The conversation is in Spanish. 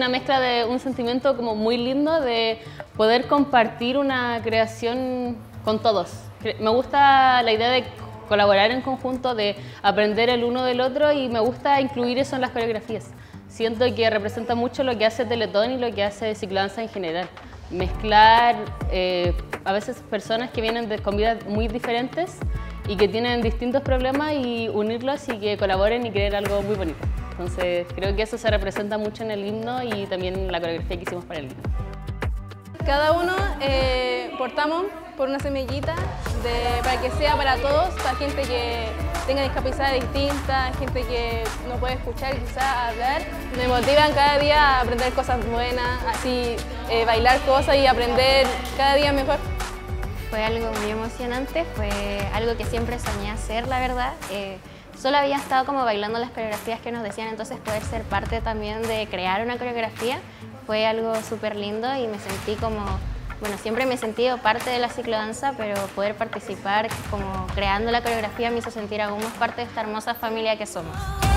una mezcla de un sentimiento como muy lindo de poder compartir una creación con todos. Me gusta la idea de colaborar en conjunto, de aprender el uno del otro, y me gusta incluir eso en las coreografías. Siento que representa mucho lo que hace Teletón y lo que hace Ciclodanza en general. Mezclar a veces personas que vienen con vidas muy diferentes y que tienen distintos problemas, y unirlos y que colaboren y crear algo muy bonito. Entonces creo que eso se representa mucho en el himno y también en la coreografía que hicimos para el himno. Cada uno portamos por una semillita para que sea para todos, para gente que tenga discapacidades distintas, gente que no puede escuchar y quizás hablar. Me motivan cada día a aprender cosas buenas, así bailar cosas y aprender cada día mejor. Fue algo muy emocionante, fue algo que siempre soñé hacer, la verdad. Solo había estado como bailando las coreografías que nos decían, entonces poder ser parte también de crear una coreografía fue algo súper lindo, y me sentí como, bueno, siempre me he sentido parte de la ciclodanza, pero poder participar como creando la coreografía me hizo sentir aún más parte de esta hermosa familia que somos.